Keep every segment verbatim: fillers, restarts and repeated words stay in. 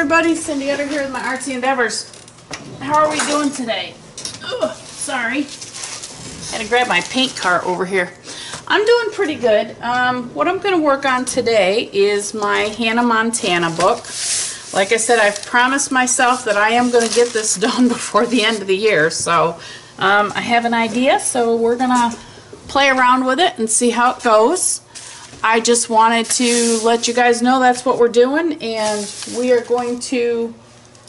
everybody, Cindy Utter here with my artsy endeavors. How are we doing today? Ugh, sorry. I had to grab my paint cart over here. I'm doing pretty good. Um, what I'm going to work on today is my Hannah Montana book. Like I said, I've promised myself that I am going to get this done before the end of the year, so um, I have an idea, so we're going to play around with it and see how it goes. I just wanted to let you guys know that's what we're doing, and we are going to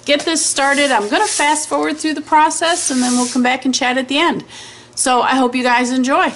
get this started. I'm going to fast forward through the process, and then we'll come back and chat at the end. So I hope you guys enjoy.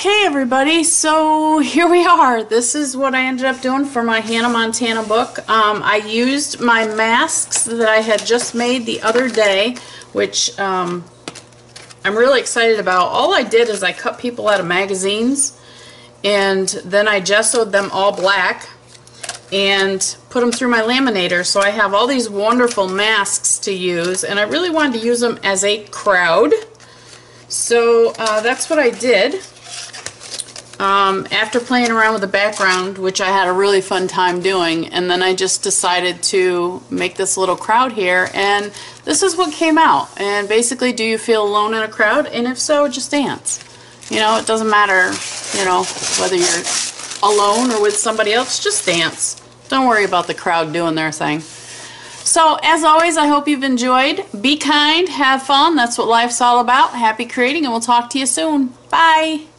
Okay, everybody, so here we are. This is what I ended up doing for my Hannah Montana book. Um, I used my masks that I had just made the other day, which um, I'm really excited about. All I did is I cut people out of magazines, and then I gessoed them all black and put them through my laminator. So I have all these wonderful masks to use, and I really wanted to use them as a crowd. So uh, that's what I did. Um, after playing around with the background, which I had a really fun time doing, and then I just decided to make this little crowd here, and this is what came out. And basically, do you feel alone in a crowd? And if so, just dance. You know, it doesn't matter, you know, whether you're alone or with somebody else, just dance. Don't worry about the crowd doing their thing. So, as always, I hope you've enjoyed. Be kind, have fun. That's what life's all about. Happy creating, and we'll talk to you soon. Bye.